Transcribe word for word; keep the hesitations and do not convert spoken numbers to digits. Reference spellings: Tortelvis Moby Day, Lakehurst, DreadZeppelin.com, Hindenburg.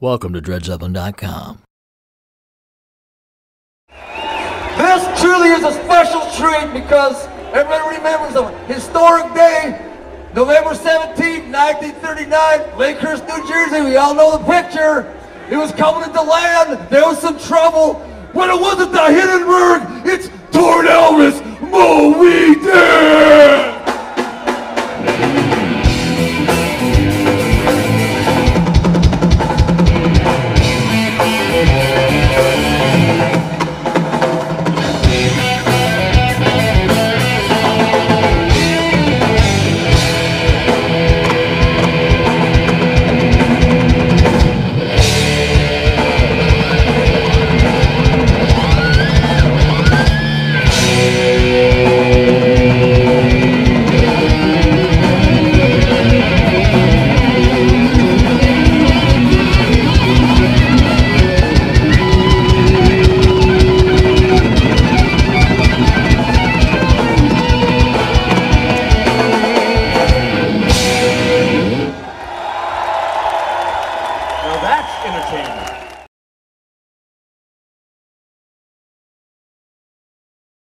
Welcome to Dread Zeppelin dot com. This truly is a special treat because everybody remembers a historic day, November seventeenth, nineteen thirty-nine, Lakehurst, New Jersey. We all know the picture. It was coming into land. There was some trouble. When it wasn't the Hindenburg, it's Tortelvis Moby Day! Now that's entertainment.